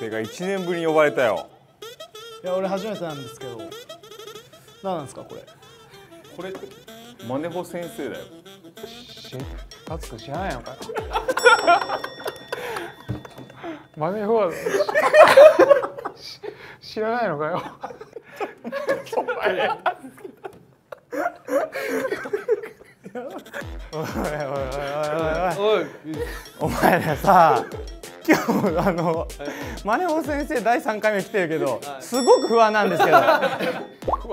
てか1年ぶりに呼ばれたよ。いや俺初めてなんですけど、何なんですかこれ。これマネホ先生だよ。タツくん知らないのかよ。マネホは知らないのかよ。お前らさ、今日マネホ先生第3回目来てるけど、すごく不安なんですけど。不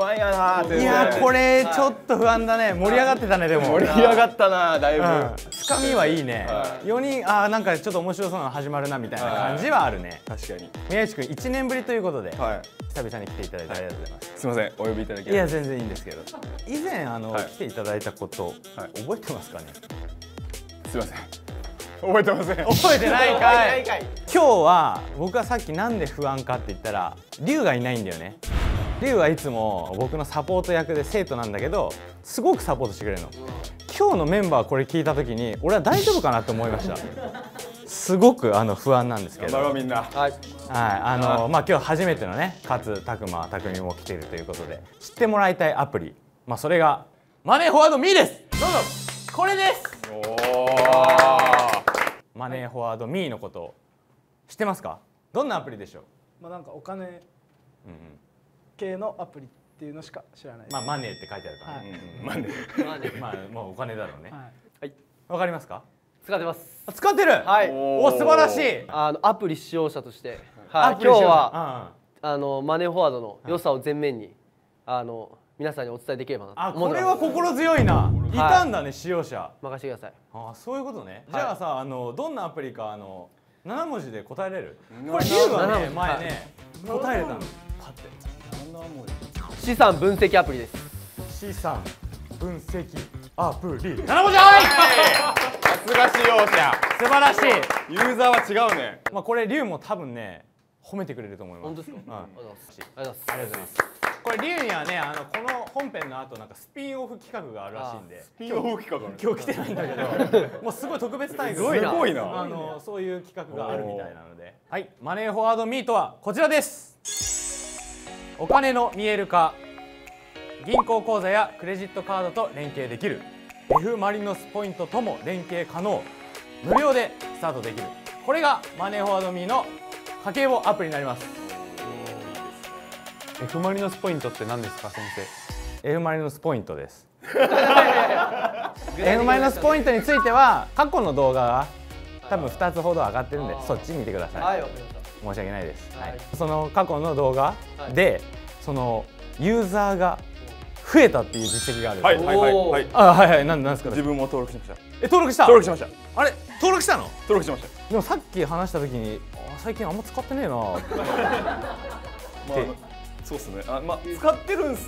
安やなー。いやこれちょっと不安だね。盛り上がってたね。でも盛り上がったな、だいぶ。つかみはいいね。4人、あなんかちょっと面白そうなの始まるなみたいな感じはあるね。確かに。宮内くん1年ぶりということで久々に来ていただいてありがとうございます。すいませんお呼びいただき。いや全然いいんですけど、以前来ていただいたこと覚えてますかね。すいません覚えてません。覚えてないかい。今日は僕はさっきなんで不安かって言ったら、龍がいないんだよね。龍はいつも僕のサポート役で生徒なんだけど、すごくサポートしてくれるの。今日のメンバーこれ聞いた時に俺は大丈夫かなって思いました。すごく不安なんですけど。頑張ろうみんな。はい、まあ今日初めてのね、勝拓磨匠も来てるということで、知ってもらいたいアプリ、まあそれがマネーフォワードミーです。どうぞ。これです。マネーフォワードミーのこと知ってますか？どんなアプリでしょう？まあなんかお金系のアプリっていうのしか知らないです。まあマネーって書いてあるからね。マネー。まあもうお金だろうね。はい。わかりますか？使ってます。使ってる。はい。お素晴らしい。アプリ使用者として、今日はマネーフォワードの良さを前面に皆さんにお伝えできればなと思ってます。あ、これは心強いな。いたんだね使用者。任せてください。あ、そういうことね。じゃあさ、どんなアプリか7文字で答えれる？これ龍はね前ね答えれたの。パって。資産分析アプリです。資産分析アプリ。7文字。さすが使用者。素晴らしい。ユーザーは違うね。まあこれ龍も多分ね褒めてくれると思います。本当ですか？ありがとうございます。これ龍にはね、この本編の後なんかスピンオフ企画があるらしいんで。スピンオフ企画今日来てないんだけど、もうすごい特別タイプ。すごいな。そういう企画があるみたいなので、はい、マネーフォワードミーとはこちらです。お金の見える化、銀行口座やクレジットカードと連携できる、 F マリノスポイントとも連携可能、無料でスタートできる、これがマネーフォワードミーの家計簿アプリになります。F マリノスポイントって何ですか先生。F マリノスポイントです。F マリノスポイントについては過去の動画が多分2つほど上がってるんで、そっち見てください。申し訳ないです。その過去の動画でそのユーザーが増えたっていう実績がある。はいはいはい。あはいはい。なんですか。自分も登録しました。登録した。登録しました。あれ登録したの？登録しました。でもさっき話した時に最近あんま使ってねえな。そうですね。まあ使ってるんです。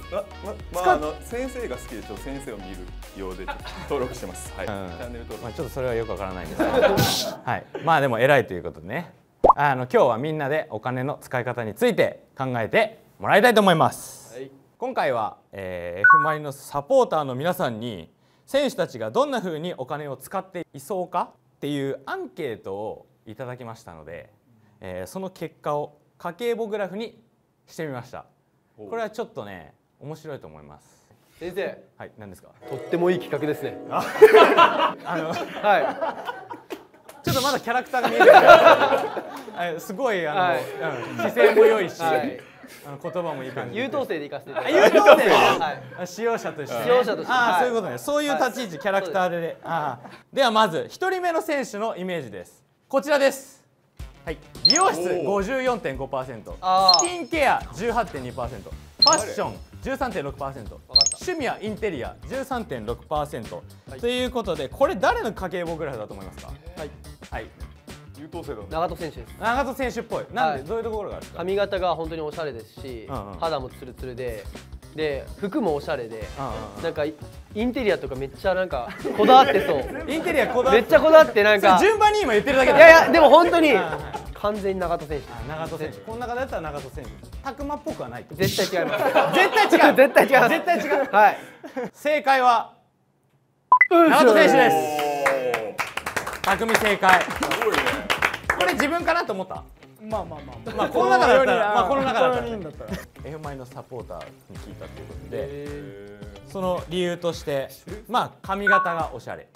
先生が好きでちょっと先生を見るようで登録してます。はい。チャンネル登録。まあちょっとそれはよくわからないんですけど。はい。まあでも偉いということでね。今日はみんなでお金の使い方について考えてもらいたいと思います。はい。今回はFマリノスサポーターの皆さんに選手たちがどんな風にお金を使っていそうかっていうアンケートをいただきましたので、その結果を家計簿グラフにしてみました。これはちょっとね面白いと思います。先生、はい、何ですか。とってもいい企画ですね。はいちょっとまだキャラクターが見えない。すごい姿勢も良いし、言葉もいい感じ。優等生でいかせていただきます。優等生。使用者として、使用者として、ああそういうことね。そういう立ち位置、キャラクターでね。ではまず一人目の選手のイメージです。こちらです。はい、美容室 54.5%、 スキンケア 18.2%、 ファッション 13.6%、 趣味やインテリア 13.6% ということで、これ誰の家計簿グラフだと思いますか。はい、はい、優等生だね。長門選手です。長門選手っぽい。なんで、どういうところがあるんですか。髪型が本当におしゃれですし、肌もツルツルで、で服もおしゃれで、なんかインテリアとかめっちゃなんかこだわってそう。インテリアこだわってめっちゃこだわって、なんか順番に今言ってるだけだ。いやいやでも本当に完全に長門選手。長門選手。こんな方だったら長門選手。拓磨っぽくはない。絶対違います。絶対違う。絶対違う。絶対違う。はい。正解は長門選手です。拓磨正解。すごいね。これ自分かなと思った。まあまあまあまあこの中だったらまあこの中だったら F マイのサポーターに聞いたということで、その理由としてまあ髪型がおしゃれ、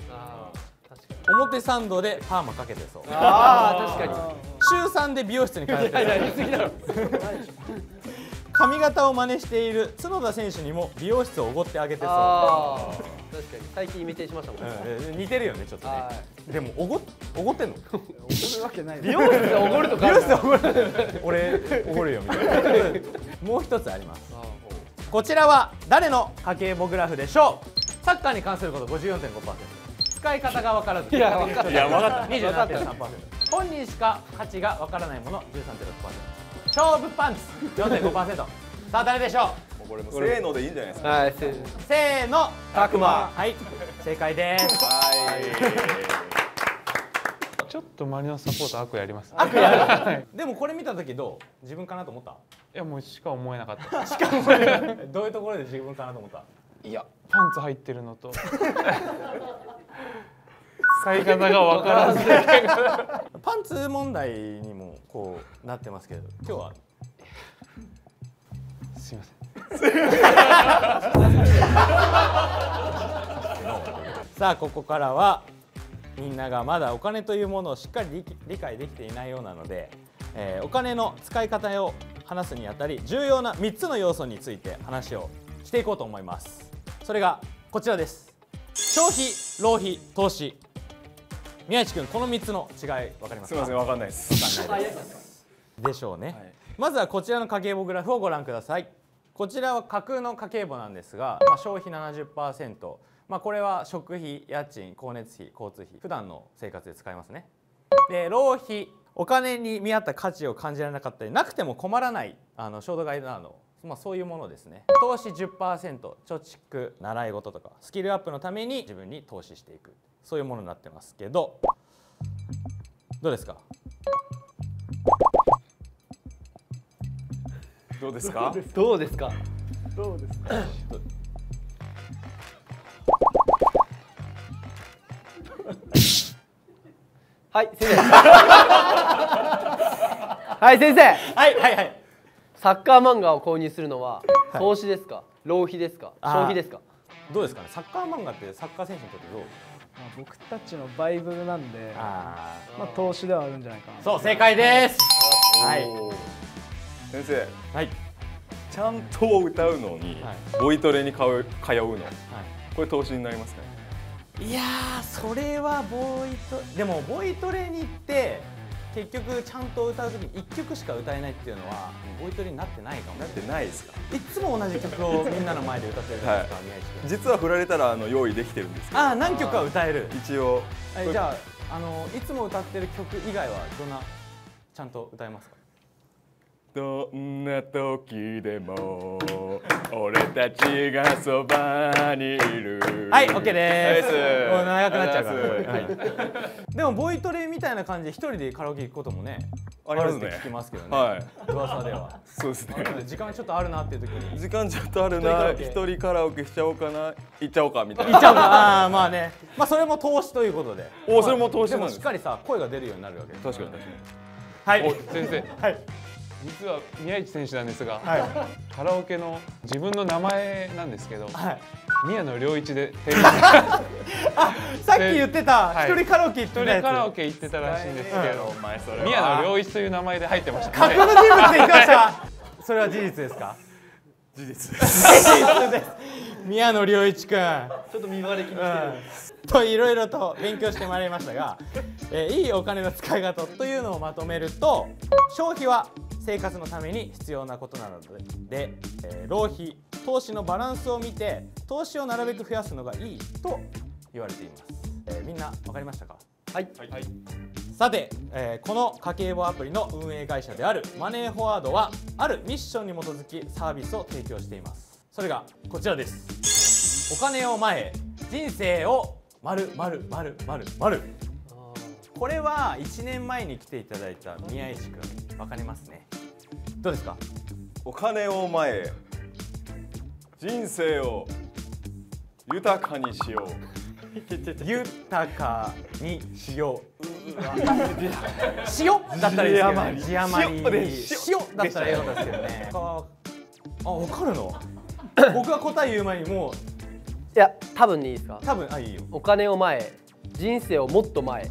表参道でパーマかけてそう、ああ確かに週3で美容室に通って髪型を真似している角田選手にも美容室をおごってあげてそう。確かに最近イミテーしましたもんね。似てるよねちょっとね。でもおごってんの？おごるわけない。美容室でおごるとか。美容室でおごる。俺おごるよみたいな。もう一つあります。こちらは誰の家計簿グラフでしょう？サッカーに関すること 54.5%。使い方が分からず。いや分かった。27.3%。本人しか価値が分からないもの 13.6%。勝負パンツ 4.5%。 さあ誰でしょう？これもせーのでいいんじゃないですか。はいせーのたくま。はい正解です。はいちょっとマリノスサポーター悪やります。悪やる。でもこれ見た時どう？自分かなと思った？いやもうしか思えなかった。しか思えない。どういうところで自分かなと思った？いやパンツ入ってるのと使い方が分からず。パンツ問題にもこうなってますけど、今日はすいません。さあここからはみんながまだお金というものをしっかり理解できていないようなので、お金の使い方を話すにあたり重要な3つの要素について話をしていこうと思います。それがこちらです。消費、浪費、投資。宮市君、この3つの違い分かりますか？すみません、分かんないです。分かんないです。でしょうね。はい、まずはこちらの家計簿グラフをご覧ください。こちらは架空の家計簿なんですが、まあ、消費 70%、まあ、これは食費、家賃、光熱費、交通費、普段の生活で使いますね。で、浪費、お金に見合った価値を感じられなかったり、なくても困らない衝動買いなど、まあそういうものですね。投資 10%、貯蓄、習い事とかスキルアップのために自分に投資していく、そういうものになってますけど、どうですか？どうですか？どうですか？どうですか？はい、先生。はい、先生。はい、はい、はい。サッカー漫画を購入するのは投資ですか、はい、浪費ですか、消費ですか？どうですかね。サッカー漫画ってサッカー選手にとってどう？僕たちのバイブルなんで、まあ投資ではあるんじゃないかな。そう、正解です。はい。先生、はい。ちゃんと歌うのに、ボイトレに通うの、はい、これ投資になりますかね。いやー、それはでもボイトレに行って。結局ちゃんと歌うときに1曲しか歌えないっていうのはボイトレになってないかも。なってないですか。いつも同じ曲をみんなの前で歌ってるじゃないですか。宮市君、実は振られたら用意できてるんですけど。ああ、何曲か歌える一応。じゃあいつも歌ってる曲以外はどんなちゃんと歌えますか？どんな時でも俺たちがそばにいる。はい、OK です。もう長くなっちゃうから。でもボイトレみたいな感じで一人でカラオケ行くこともね、あるって聞きますけどね。はい。噂では。そうですね。時間ちょっとあるなっていう時に。時間ちょっとあるな。一人カラオケしちゃおうかな。行っちゃおうかみたいな。行っちゃおうか。まあね。まあそれも投資ということで。お、それも投資なんです。でもしっかりさ、声が出るようになるわけ。確かに確かに。はい。先生。はい。実は宮市選手なんですが、はい、カラオケの自分の名前なんですけど、はい、宮野良一であ、さっき言ってた一人カラオケ行ってたやつ。一人カラオケ行ってたらしいんですけど、うん、宮野良一という名前で入ってました、ね、架空の人物で行きました。それは事実ですか？事実です。事実です。宮野良一君、ちょっと見バレ気にしてるといろいろと勉強してまいりましたが、いいお金の使い方というのをまとめると、消費は生活のために必要なことなので、浪費、投資のバランスを見て投資をなるべく増やすのがいいと言われています、みんな分かりましたか？はい、はい、さて、この家計簿アプリの運営会社であるマネーフォワードはあるミッションに基づきサービスを提供しています。それがこちらです。お金を前へ、人生を○○○○○。これは1年前に来ていただいた宮市君、わかりますね。どうですか？お金を前へ、人生を豊かにしよう。豊かにしよう。塩だったらいいですけどね。塩だったらいいのですけどね。あ、わかるの？僕が答え言う前にもう、いや、多分でいいですか？多分、あ、いいよ。お金を前、人生をもっと前。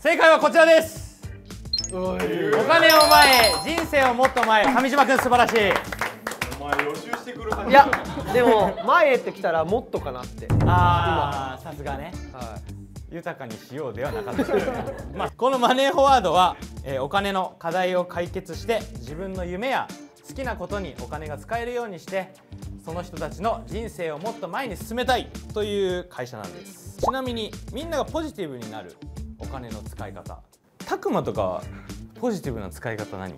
正解はこちらです。お金を前、人生をもっと前。上島君素晴らしい。いや、でも前へってきたらもっとかなって。ああ、さすがね。豊かにしようではなかった。まあ、このマネーフォワードは、お金の課題を解決して自分の夢や好きなことにお金が使えるようにしてその人たちの人生をもっと前に進めたいという会社なんです。ちなみにみんながポジティブになるお金の使い方、たくまとかポジティブな使い方何？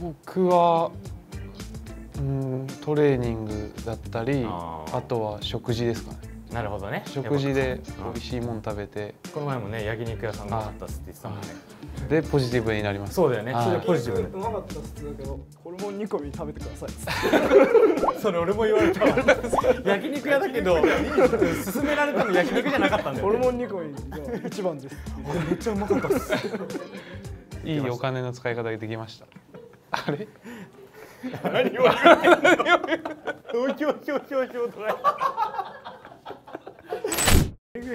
僕はトレーニングだったり、あとは食事ですかね。なるほどね。食事で美味しいもん食べて、この前もね、焼肉屋さんがうまかったっすって言ってたもんね。でポジティブになります。そうだよね。それポジティブうまかったっすだけど、ホルモン煮込み食べてください。それ俺も言われた。焼肉屋だけど勧められたの焼肉じゃなかったんだよ。ホルモン煮込みが一番です。めっちゃうまかったっす。いいお金の使い方ができました。あれ何を言う。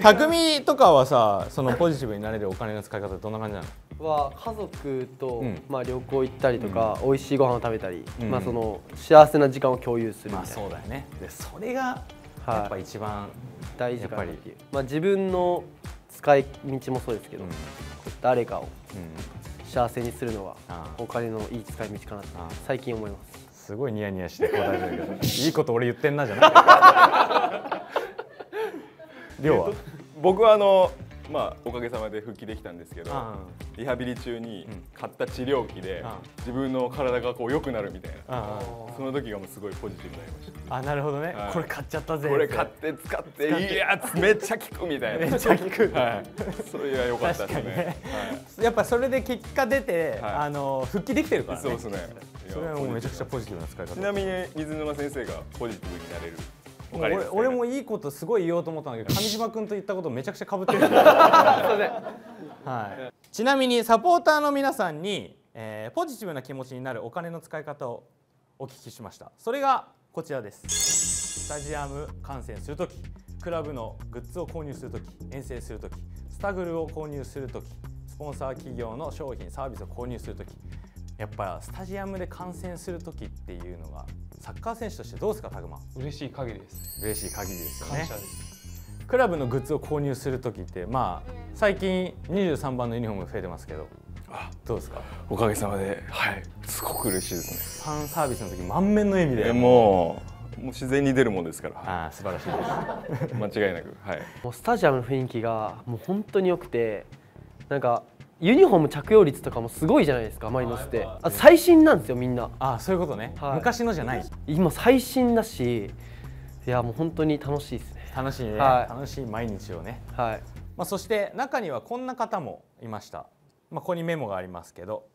匠とかはさ、そのポジティブになれるお金の使い方どんな感じなの？は家族と、まあ旅行行ったりとか、美味しいご飯を食べたり、まあその幸せな時間を共有するみたいな。そうだよね。でそれがやっぱ一番大事かなっていう。まあ自分の使い道もそうですけど、誰かを幸せにするのはお金のいい使い道かなって最近思います。すごいニヤニヤして大丈夫だけど、いいこと俺言ってんなじゃないりょうは？僕はまあおかげさまで復帰できたんですけど、リハビリ中に買った治療器で自分の体がこう良くなるみたいな、その時がもうすごいポジティブになりました。あ、なるほどね。これ買っちゃったぜ、これ買って使って、いやめっちゃ効くみたいな。めっちゃ効く。それは良かったですね。やっぱそれで結果出て復帰できてるからね。そうですね。それはもうめちゃくちゃポジティブな使い方。ちなみに水沼先生がポジティブになれる、俺もいいことすごい言おうと思ったんだけど、上島君と言ったことめちゃくちゃかぶってる。ちなみにサポーターの皆さんに、ポジティブな気持ちになるお金の使い方をお聞きしました。それがこちらです。スタジアム観戦するとき、クラブのグッズを購入するとき、遠征するとき、スタグルを購入するとき、スポンサー企業の商品サービスを購入するとき、やっぱスタジアムで観戦するときっていうのがサッカー選手としてどうですか、タグマ？嬉しい限りです。嬉しい限りですよね。感謝です。クラブのグッズを購入するときって、まあ最近23番のユニフォーム増えてますけど、どうですか？おかげさまで、はい、すごく嬉しいですね。ファンサービスの時満面の笑みで。もう自然に出るもんですから。ああ、素晴らしいです。間違いなく、はい。もうスタジアムの雰囲気がもう本当に良くて、なんか。ユニフォーム着用率とかもすごいじゃないですか、マリノスって。あ、最新なんですよ、みんな。あ、そういうことね。昔のじゃない。今最新だし、いやもう本当に楽しいですね。楽しいね。楽しい毎日をね。はい。まあそして中にはこんな方もいました。まあここにメモがありますけど、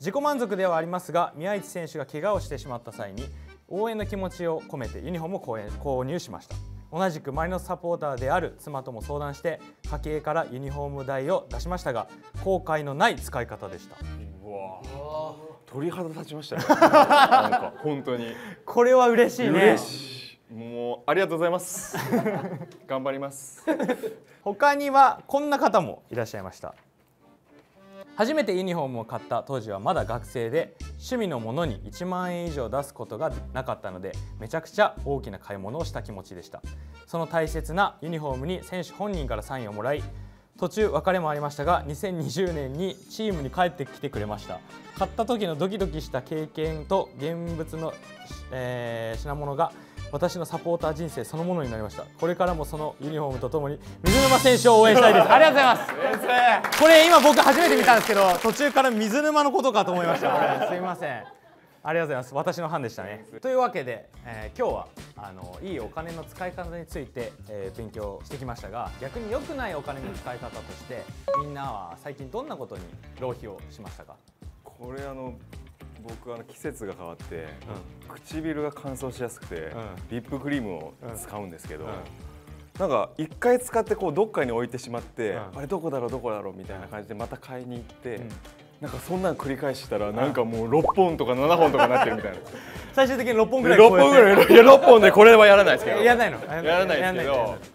自己満足ではありますが、宮市選手が怪我をしてしまった際に応援の気持ちを込めてユニフォームを購入しました。同じくマリノスサポーターである妻とも相談して家計からユニフォーム代を出しましたが、後悔のない使い方でした。うわ、鳥肌立ちましたね。なんか本当にこれは嬉しいね。嬉しい。もうありがとうございます。頑張ります。他にはこんな方もいらっしゃいました。初めてユニフォームを買った当時はまだ学生で、趣味のものに1万円以上出すことがなかったので、めちゃくちゃ大きな買い物をした気持ちでした。その大切なユニフォームに選手本人からサインをもらい、途中別れもありましたが、2020年にチームに帰ってきてくれました。買った時のドキドキした経験と現物の、品物が私のサポーター人生そのものになりました。これからもそのユニフォームとともに水沼選手を応援したいです。ありがとうございます。これ今僕初めて見たんですけど、途中から水沼のことかと思いました。これすいません。ありがとうございます。私の班でしたね。というわけで、今日はいいお金の使い方について、勉強してきましたが、逆に良くないお金の使い方としてみんなは最近どんなことに浪費をしましたか？これ僕季節が変わって、唇が乾燥しやすくて、リップクリームを使うんですけど、なんか一回使ってこうどっかに置いてしまって、あれどこだろうみたいな感じでまた買いに行って、なんかそんなの繰り返したらなんかもう6本とか7本とかなってるみたいな。最終的に6本ぐらい。6本でこれはやらないですけど。やらないの。やらないです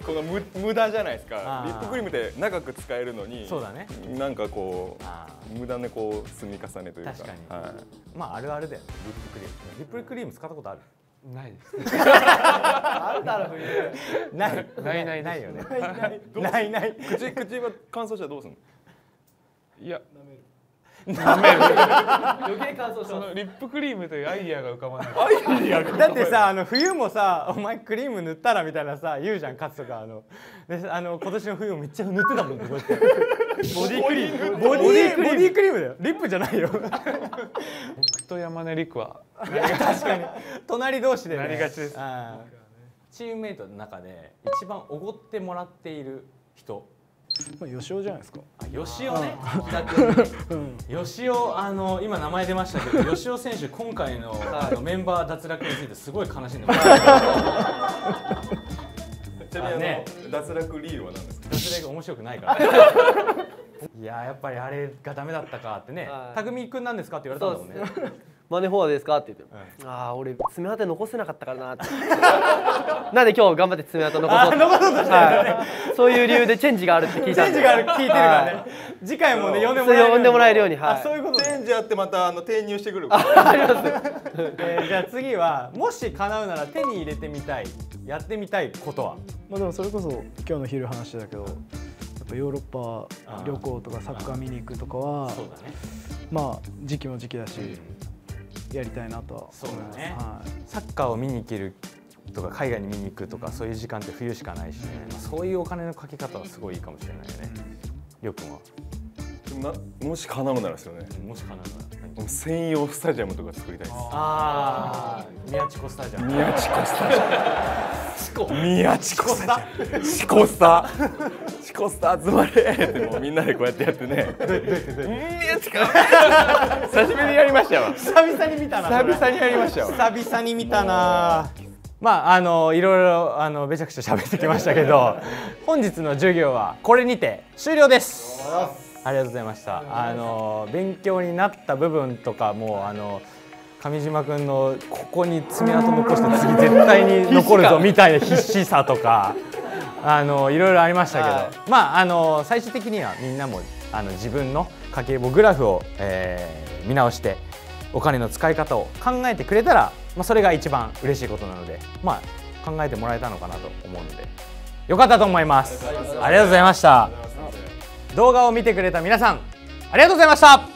けど、この無駄じゃないですか。リップクリームって長く使えるのに、そうだね。なんかこう無駄にこう積み重ねというか。確かに。まああるあるだよね。リップクリーム。リップクリーム使ったことある？ないです。なんだろうないよね。ない。口は乾燥したらどうするの？いや。余計乾燥した。そのリップクリームというアイディアが浮かばない。だってさ、冬もさ、お前クリーム塗ったらみたいなさ言うじゃん、勝つとか今年の冬めっちゃ塗ってたもんね。ボディクリームだよ。リップじゃないよ。僕と山根陸は確かに隣同士でなりがちです。チームメイトの中で一番おごってもらっている人。よしおじゃないですか。よしおね。よしお、今名前出ましたけど、よしお選手、今回のメンバー脱落についてすごい悲しんでます。ちなみに脱落理由は何ですか。脱落が面白くないから。いや、やっぱりあれがダメだったかってね、匠君なんですかって言われたんだもんね。マネフォワードですかって言って、ああ俺爪痕残せなかったからなって。なんで今日頑張って爪痕残そう。残そうとしてるね。そういう理由でチェンジがあるって聞いた。チェンジがある聞いてるからね。次回もね呼んでもらえるように。あ、そういうこと。チェンジあってまた転入してくる。あります。じゃあ次はもし叶うなら手に入れてみたい、やってみたいことは。まあでもそれこそ今日の昼話だけど、やっぱヨーロッパ旅行とかサッカー見に行くとかは、まあ時期も時期だし。やりたいなと。そうだね。サッカーを見に行けるとか海外に見に行くとかそういう時間って冬しかないしね。そういうお金のかけ方はすごいいいかもしれないよね。りょうくんは。もし叶うならですよね。もし叶うなら。専用スタジアムとか作りたいです。ああ、宮地コスタジアム。宮地コスタジアム。宮地コスタ。チコスタ。チコスタ集まれってもうみんなでこうやってやってね。宮地か。久しぶりにやりましたわ。久々に見たな。久々にやりましたわ。久々に見たな。まあいろいろめちゃくちゃ喋ってきましたけど、本日の授業はこれにて終了です。ありがとうございました。勉強になった部分とかも上島君のここに爪痕残して次絶対に残るぞみたいな必死さとかいろいろありましたけど、まあ最終的にはみんなも自分の家計簿グラフを見直してお金の使い方を考えてくれたら、まあ、それが一番嬉しいことなので、まあ、考えてもらえたのかなと思うのでよかったと思います。ありがとうございました。動画を見てくれた皆さん、ありがとうございました。